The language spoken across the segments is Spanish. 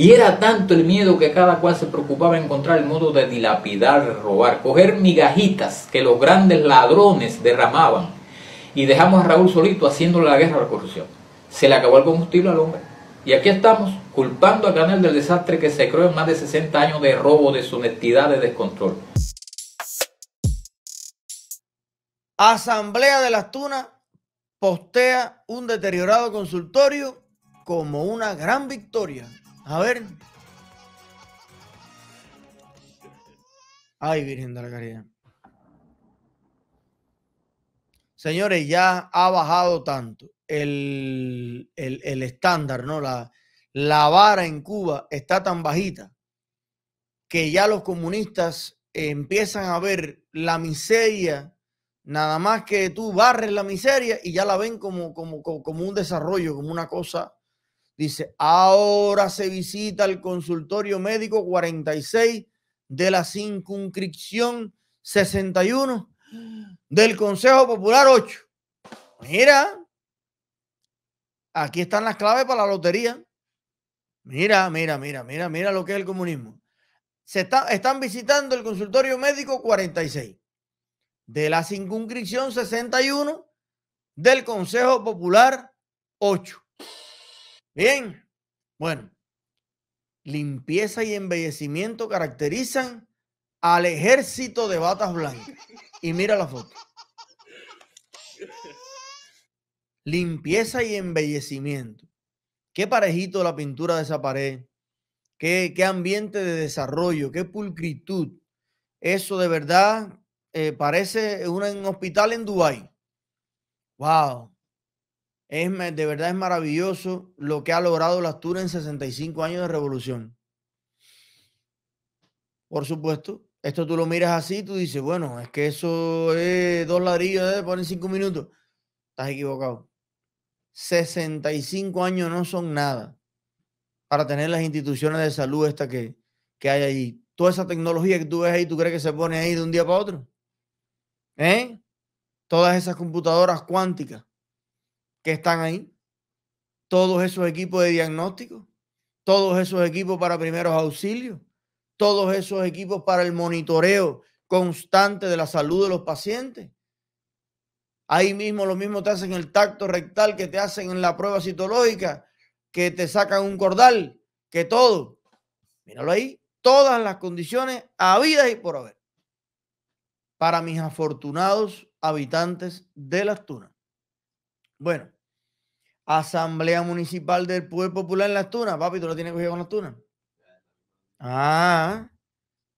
Y era tanto el miedo que cada cual se preocupaba en encontrar el modo de dilapidar, robar, coger migajitas que los grandes ladrones derramaban. Y dejamos a Raúl solito haciéndole la guerra a la corrupción. Se le acabó el combustible al hombre. Y aquí estamos, culpando a Canel del desastre que se creó en más de 60 años de robo, deshonestidad, de descontrol. Asamblea de las Tunas postea un deteriorado consultorio como una gran victoria. A ver. Ay, Virgen de la Caridad. Señores, ya ha bajado tanto el estándar, ¿no? La vara en Cuba está tan bajita que ya los comunistas empiezan a ver la miseria, nada más que tú barres la miseria y ya la ven como un desarrollo, como una cosa. Dice, ahora se visita el consultorio médico 46 de la circunscripción 61 del Consejo Popular 8. Mira, aquí están las claves para la lotería. Mira lo que es el comunismo. Están visitando el consultorio médico 46 de la circunscripción 61 del Consejo Popular 8. Bien, bueno, limpieza y embellecimiento caracterizan al ejército de batas blancas. Y mira la foto. Limpieza y embellecimiento. Qué parejito la pintura de esa pared. Qué ambiente de desarrollo, qué pulcritud. Eso de verdad parece un hospital en Dubái. Wow. De verdad es maravilloso lo que ha logrado la Astura en 65 años de revolución. Por supuesto, esto tú lo miras así, tú dices, bueno, es que eso es dos ladrillos, ponen 5 minutos. Estás equivocado. 65 años no son nada para tener las instituciones de salud estas que hay allí. Toda esa tecnología que tú ves ahí, ¿tú crees que se pone ahí de un día para otro? ¿Eh? Todas esas computadoras cuánticas que están ahí, todos esos equipos de diagnóstico, todos esos equipos para primeros auxilios, todos esos equipos para el monitoreo constante de la salud de los pacientes. Ahí mismo lo mismo te hacen el tacto rectal, que te hacen en la prueba citológica, que te sacan un cordal, que todo. Míralo ahí, todas las condiciones habidas y por haber para mis afortunados habitantes de las Tunas. Bueno, Asamblea Municipal del Poder Popular en las Tunas. Papi, ¿tú lo tienes cogido con las Tunas? Ah,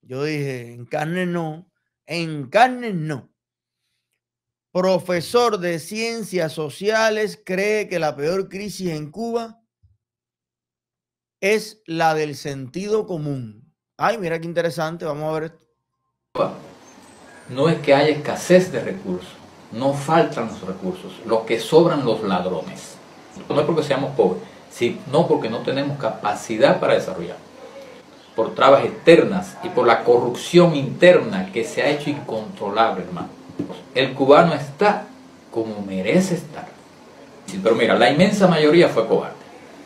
yo dije, en carne no, en carne no. Profesor de Ciencias Sociales cree que la peor crisis en Cuba es la del sentido común. Ay, mira qué interesante, vamos a ver esto. No es que haya escasez de recursos. No faltan los recursos, los que sobran los ladrones. No es porque seamos pobres, sino porque no tenemos capacidad para desarrollar. Por trabas externas y por la corrupción interna que se ha hecho incontrolable, hermano. El cubano está como merece estar. Pero mira, la inmensa mayoría fue cobarde.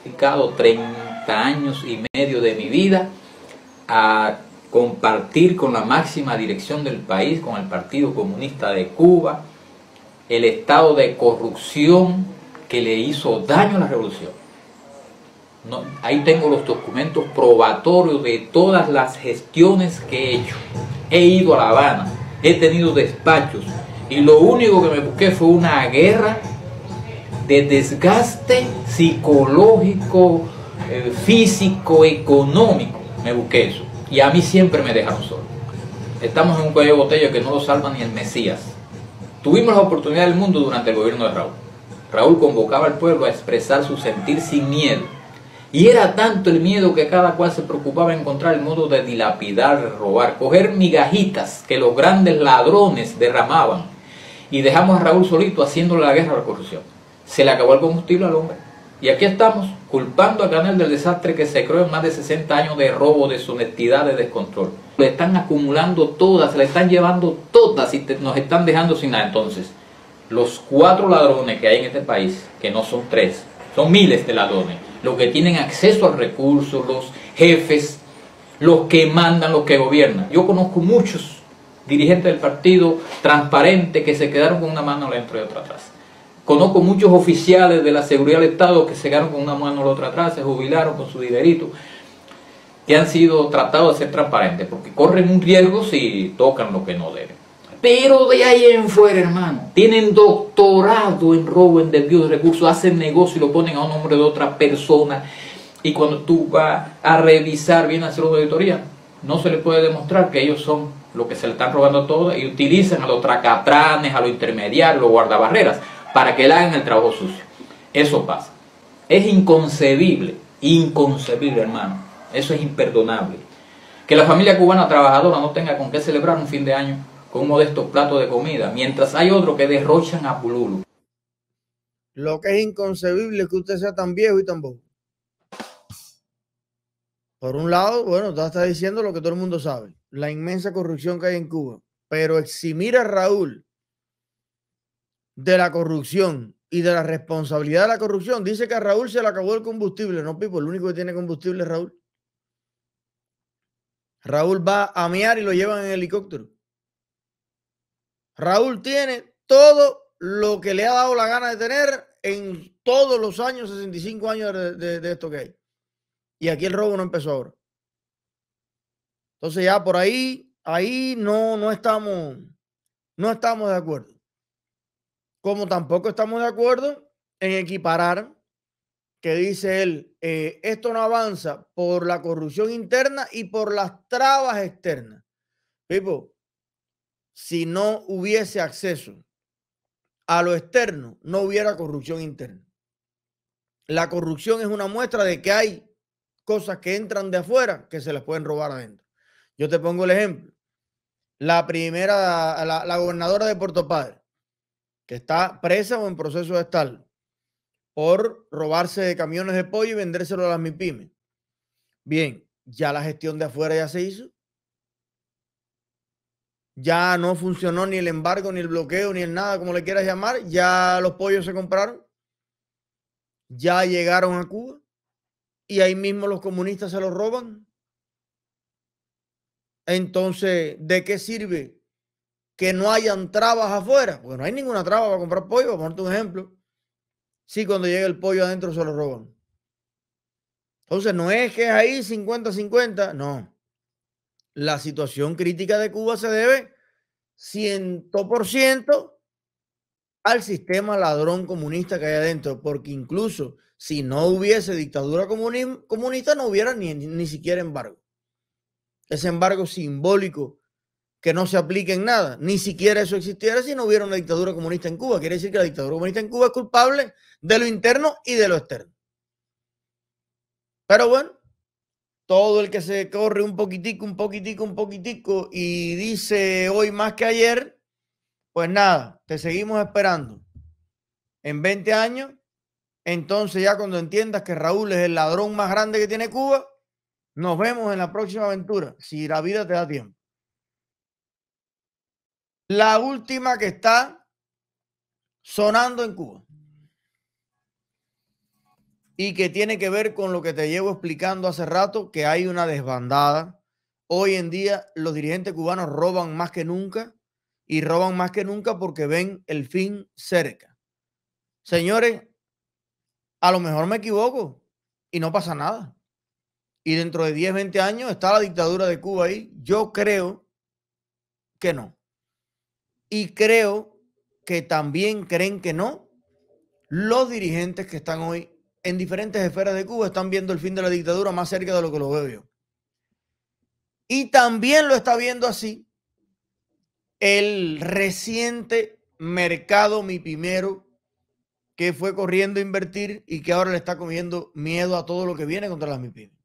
He dedicado 30 años y medio de mi vida a compartir con la máxima dirección del país, con el Partido Comunista de Cuba, el estado de corrupción que le hizo daño a la revolución. No, ahí tengo los documentos probatorios de todas las gestiones que he hecho. He ido a La Habana, he tenido despachos y lo único que me busqué fue una guerra de desgaste psicológico, físico, económico. Me busqué eso y a mí siempre me dejaron solo. Estamos en un cuello de botella que no lo salva ni el Mesías. Tuvimos la oportunidad del mundo durante el gobierno de Raúl. Raúl convocaba al pueblo a expresar su sentir sin miedo. Y era tanto el miedo que cada cual se preocupaba en encontrar el modo de dilapidar, robar, coger migajitas que los grandes ladrones derramaban. Y dejamos a Raúl solito haciéndole la guerra a la corrupción. Se le acabó el combustible al hombre. Y aquí estamos, culpando a Canel del desastre que se creó en más de 60 años de robo, deshonestidad, de descontrol. Le están acumulando todas, se le están llevando todas y nos están dejando sin nada. Entonces, los 4 ladrones que hay en este país, que no son 3, son miles de ladrones, los que tienen acceso a recursos, los jefes, los que mandan, los que gobiernan. Yo conozco muchos dirigentes del partido transparentes que se quedaron con una mano dentro y otra atrás. Conozco muchos oficiales de la seguridad del Estado que se quedaron con una mano a la otra atrás, se jubilaron con su dinerito, que han sido tratados de ser transparentes, porque corren un riesgo si tocan lo que no deben. Pero de ahí en fuera, hermano, tienen doctorado en robo, en desvío de recursos, hacen negocio y lo ponen a un nombre de otra persona. Y cuando tú vas a revisar bien, a hacer una auditoría, no se les puede demostrar que ellos son lo que se le están robando a todos, y utilizan a los tracatranes, a los intermediarios, los guardabarreras, para que le hagan el trabajo sucio. Eso pasa. Es inconcebible, inconcebible, hermano. Eso es imperdonable. Que la familia cubana trabajadora no tenga con qué celebrar un fin de año con un modesto plato de comida, mientras hay otros que derrochan a pululu. Lo que es inconcebible es que usted sea tan viejo y tan bobo. Por un lado, bueno, usted está diciendo lo que todo el mundo sabe, la inmensa corrupción que hay en Cuba, pero eximir a Raúl de la corrupción y de la responsabilidad de la corrupción. Dice que a Raúl se le acabó el combustible. No, Pipo, el único que tiene combustible es Raúl. Raúl va a mear y lo llevan en helicóptero. Raúl tiene todo lo que le ha dado la gana de tener en todos los años, 65 años de esto que hay. Y aquí el robo no empezó ahora. Entonces ya por ahí no estamos de acuerdo. Como tampoco estamos de acuerdo en equiparar, que dice él, esto no avanza por la corrupción interna y por las trabas externas. Pipo, si no hubiese acceso a lo externo, no hubiera corrupción interna. La corrupción es una muestra de que hay cosas que entran de afuera que se las pueden robar adentro. Yo te pongo el ejemplo. La gobernadora de Puerto Padre, que está presa o en proceso de estarlo por robarse de camiones de pollo y vendérselo a las MIPYMES. Bien, ya la gestión de afuera ya se hizo. Ya no funcionó ni el embargo, ni el bloqueo, ni el nada, como le quieras llamar. Ya los pollos se compraron. Ya llegaron a Cuba. Y ahí mismo los comunistas se los roban. Entonces, ¿de qué sirve que no hayan trabas afuera? Porque no hay ninguna traba para comprar pollo, para ponerte un ejemplo. Sí, cuando llega el pollo adentro se lo roban. Entonces no es que es ahí 50-50, no. La situación crítica de Cuba se debe 100% al sistema ladrón comunista que hay adentro, porque incluso si no hubiese dictadura comunista no hubiera ni siquiera embargo. Ese embargo simbólico que no se aplique en nada. Ni siquiera eso existiera si no hubiera una dictadura comunista en Cuba. Quiere decir que la dictadura comunista en Cuba es culpable de lo interno y de lo externo. Pero bueno, todo el que se corre un poquitico y dice hoy más que ayer, pues nada, te seguimos esperando. En 20 años, entonces ya cuando entiendas que Raúl es el ladrón más grande que tiene Cuba, nos vemos en la próxima aventura, si la vida te da tiempo. La última que está sonando en Cuba y que tiene que ver con lo que te llevo explicando hace rato, que hay una desbandada. Hoy en día los dirigentes cubanos roban más que nunca y roban más que nunca porque ven el fin cerca. Señores, a lo mejor me equivoco y no pasa nada. Y dentro de 10, 20 años está la dictadura de Cuba ahí. Yo creo que no. Y creo que también creen que no. Los dirigentes que están hoy en diferentes esferas de Cuba están viendo el fin de la dictadura más cerca de lo que lo veo yo. Y también lo está viendo así el reciente mercado mipimero que fue corriendo a invertir y que ahora le está comiendo miedo a todo lo que viene contra las mipymes.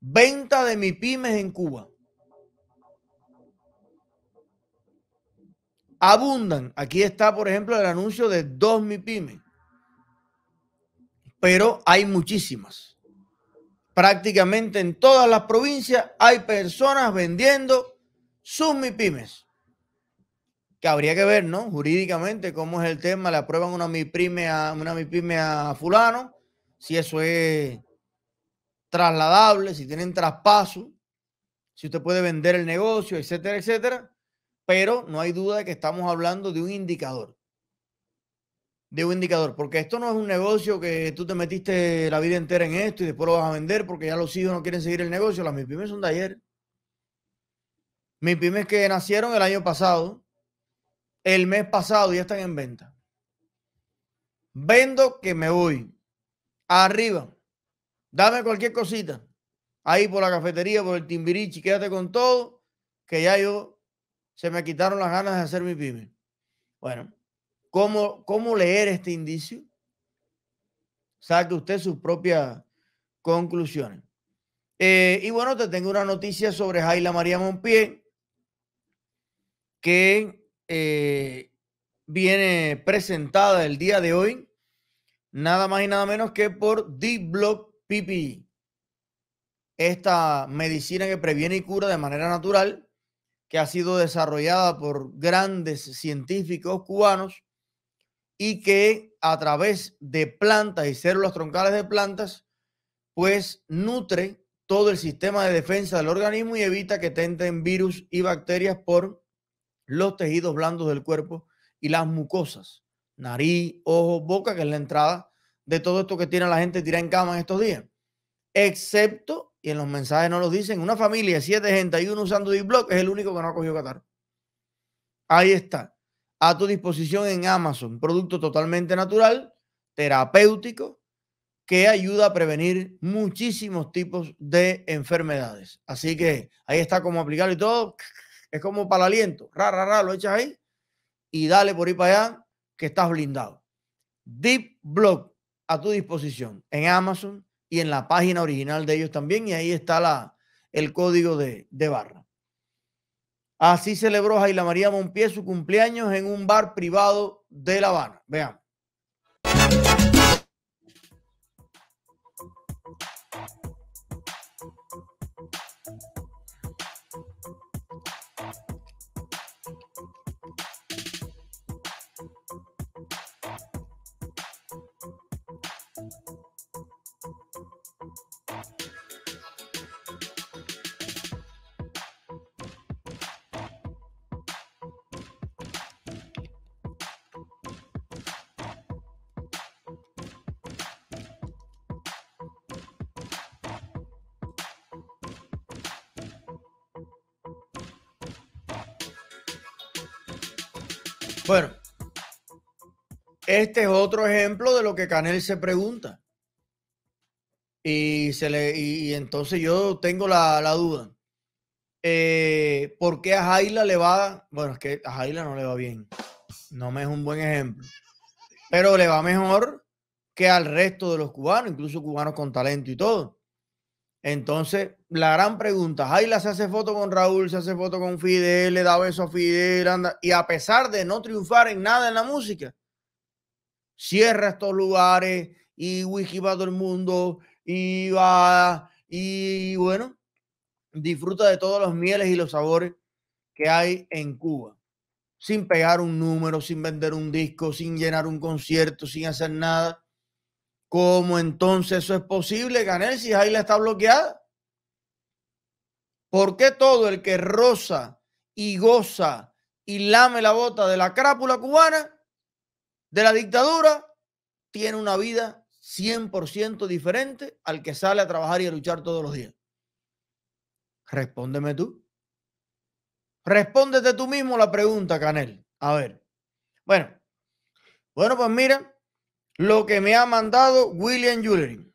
Venta de mipymes en Cuba. Abundan. Aquí está, por ejemplo, el anuncio de 2 mipymes. Pero hay muchísimas. Prácticamente en todas las provincias hay personas vendiendo sus mipymes. Que habría que ver, ¿no? Jurídicamente, cómo es el tema. Le aprueban una mipyme a fulano. si eso es trasladable, si tienen traspaso, si usted puede vender el negocio, etcétera, etcétera. Pero no hay duda de que estamos hablando de un indicador. De un indicador, porque esto no es un negocio que tú te metiste la vida entera en esto y después lo vas a vender porque ya los hijos no quieren seguir el negocio. Las MIPYMES son de ayer. MIPYMES que nacieron el año pasado, el mes pasado, ya están en venta. Vendo que me voy. Arriba. Dame cualquier cosita. Ahí por la cafetería, por el Timbirichi, quédate con todo, que ya yo se me quitaron las ganas de hacer MIPYME. Bueno. ¿Cómo leer este indicio? Saque usted sus propias conclusiones. Y bueno, te tengo una noticia sobre Haila María Mompié, que viene presentada el día de hoy, nada más y nada menos que por DeepBlock PPE. Esta medicina que previene y cura de manera natural, que ha sido desarrollada por grandes científicos cubanos, y que a través de plantas y células troncales de plantas, pues nutre todo el sistema de defensa del organismo y evita que te entren virus y bacterias por los tejidos blandos del cuerpo y las mucosas, nariz, ojos, boca, que es la entrada de todo esto que tiene la gente tirada en cama en estos días. Excepto, y en los mensajes no los dicen, una familia de 7 gente, hay uno usando DeepBlock, es el único que no ha cogido catarro. Ahí está. A tu disposición en Amazon, producto totalmente natural, terapéutico, que ayuda a prevenir muchísimos tipos de enfermedades. Así que ahí está cómo aplicarlo y todo. Es como para el aliento. Ra, ra, ra, lo echas ahí y dale por ahí para allá que estás blindado. DeepBlock a tu disposición en Amazon y en la página original de ellos también. Y ahí está el código de barra. Así celebró Haila María Mompié su cumpleaños en un bar privado de La Habana. Veamos. Bueno, este es otro ejemplo de lo que Canel se pregunta. Y entonces yo tengo la duda. ¿Por qué a Haila le va? Bueno, es que a Haila no le va bien. No me es un buen ejemplo. Pero le va mejor que al resto de los cubanos, incluso cubanos con talento y todo. Entonces, la gran pregunta, Haila se hace foto con Raúl, se hace foto con Fidel, le da beso a Fidel, anda, y a pesar de no triunfar en nada en la música, cierra estos lugares y whisky para todo el mundo y va, y bueno, disfruta de todos los mieles y los sabores que hay en Cuba, sin pegar un número, sin vender un disco, sin llenar un concierto, sin hacer nada. ¿Cómo entonces eso es posible, Canel, si Haila está bloqueada? ¿Por qué todo el que roza y goza y lame la bota de la crápula cubana, de la dictadura, tiene una vida 100% diferente al que sale a trabajar y a luchar todos los días? Respóndeme tú. Respóndete tú mismo la pregunta, Canel. A ver. Bueno, pues mira. Lo que me ha mandado William Jewelry,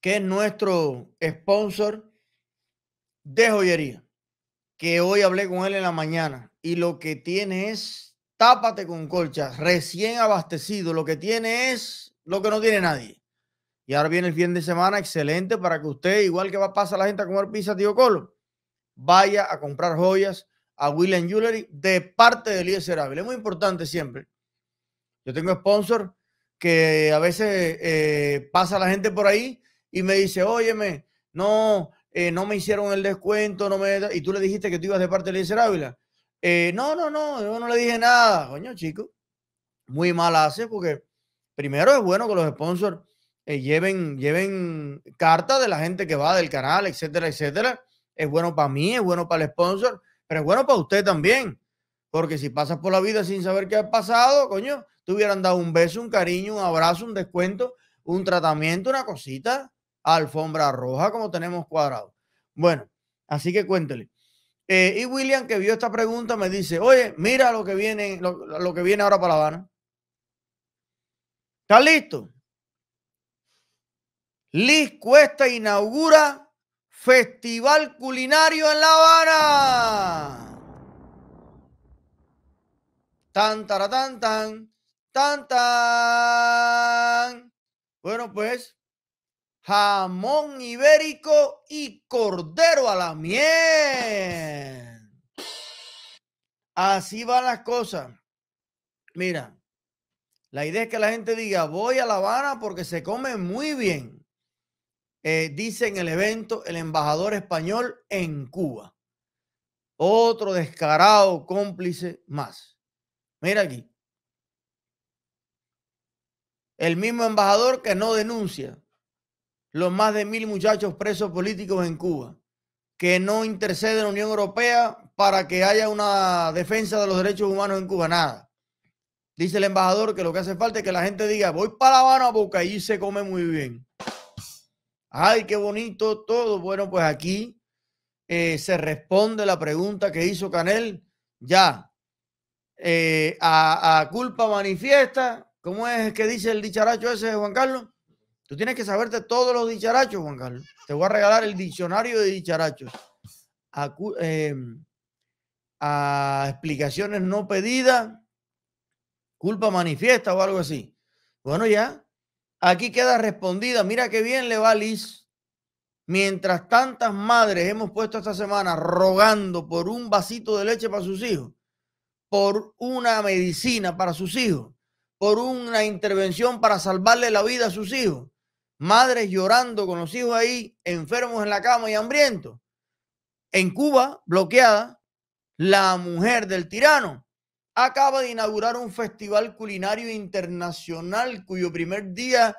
que es nuestro sponsor de joyería, que hoy hablé con él en la mañana, y lo que tiene es tápate con colchas, recién abastecido, lo que tiene es lo que no tiene nadie. Y ahora viene el fin de semana excelente para que usted, igual que pasa la gente a comer pizza, tío Colo, vaya a comprar joyas a William Jewelry de parte de Eliécer Ávila. Es muy importante siempre. Yo tengo sponsor que a veces pasa la gente por ahí y me dice, óyeme, no me hicieron el descuento, y tú le dijiste que tú ibas de parte de Eliécer Ávila. No, yo no le dije nada. Coño, chico, muy mal hace porque primero es bueno que los sponsors lleven cartas de la gente que va del canal, etcétera, etcétera. Es bueno para mí, es bueno para el sponsor, pero es bueno para usted también. Porque si pasas por la vida sin saber qué ha pasado, coño, te hubieran dado un beso, un cariño, un abrazo, un descuento, un tratamiento, una cosita, alfombra roja como tenemos cuadrado. Bueno, así que cuéntele. Y William, que vio esta pregunta, me dice, oye, mira lo que viene ahora para La Habana. ¿Está listo? Liz Cuesta inaugura Festival Culinario en La Habana. Tan, taratán, tan, tan, tan. Bueno, pues, jamón ibérico y cordero a la miel. Así van las cosas. Mira, la idea es que la gente diga, voy a La Habana porque se come muy bien. Dice en el evento el embajador español en Cuba. Otro descarado cómplice más. Mira aquí. El mismo embajador que no denuncia los más de 1000 muchachos presos políticos en Cuba, que no intercede en la Unión Europea para que haya una defensa de los derechos humanos en Cuba. Nada. Dice el embajador que lo que hace falta es que la gente diga, voy para La Habana porque allí se come muy bien. Ay, qué bonito todo. Bueno, pues aquí se responde la pregunta que hizo Canel ya a culpa manifiesta. ¿Cómo es que dice el dicharacho ese de Juan Carlos? Tú tienes que saberte todos los dicharachos, Juan Carlos. Te voy a regalar el diccionario de dicharachos. A explicaciones no pedidas, culpa manifiesta o algo así. Bueno, ya. Aquí queda respondida. Mira qué bien le va Liz. Mientras tantas madres hemos puesto esta semana rogando por un vasito de leche para sus hijos, por una medicina para sus hijos, por una intervención para salvarle la vida a sus hijos. Madres llorando con los hijos ahí, enfermos en la cama y hambrientos. En Cuba, bloqueada, la mujer del tirano acaba de inaugurar un festival culinario internacional cuyo primer día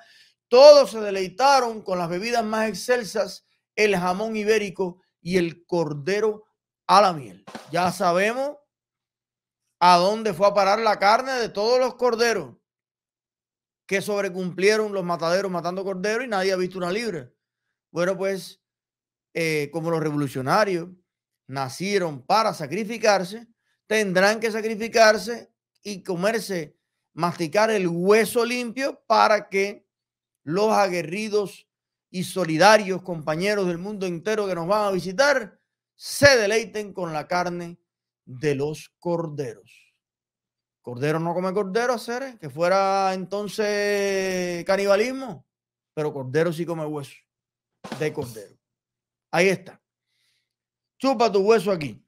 todos se deleitaron con las bebidas más excelsas, el jamón ibérico y el cordero a la miel. Ya sabemos a dónde fue a parar la carne de todos los corderos que sobrecumplieron los mataderos matando corderos y nadie ha visto una libra. Bueno, pues como los revolucionarios nacieron para sacrificarse, tendrán que sacrificarse y comerse, masticar el hueso limpio para que los aguerridos y solidarios compañeros del mundo entero que nos van a visitar se deleiten con la carne de los corderos. Cordero no come cordero, Ceres, que fuera entonces canibalismo, pero cordero sí come hueso de cordero. Ahí está. Chupa tu hueso aquí.